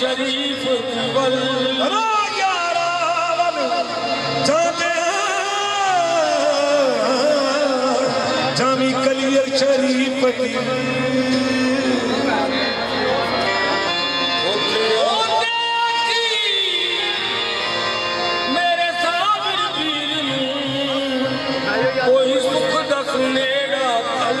शरीफ कंवल जामी कलियर शरीफ मेरे साबिर पीर में कोई सुख दखने दा फल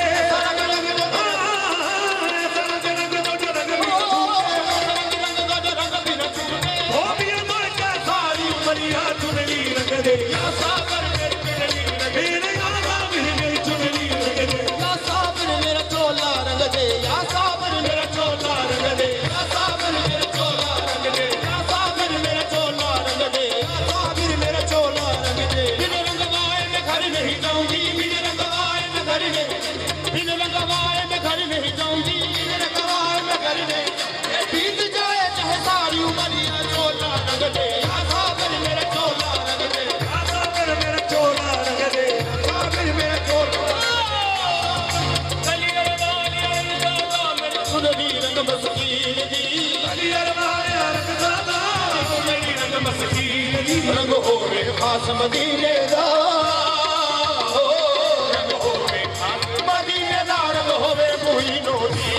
रंग हो रे खास मदीने दा रंग हो रे खास मदीने दा रंग हो रे मोहिनो दी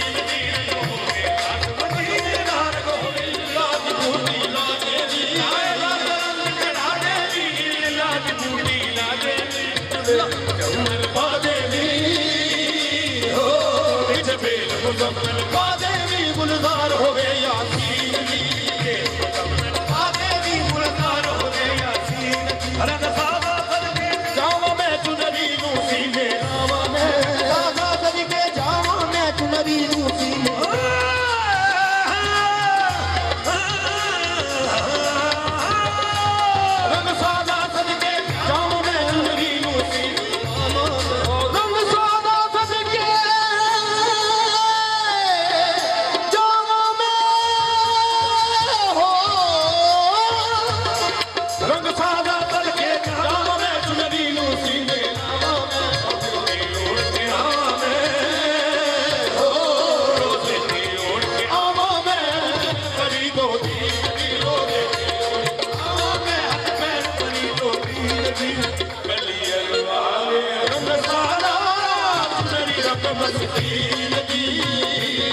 Meri Chunri Rang Day Ya Sabir।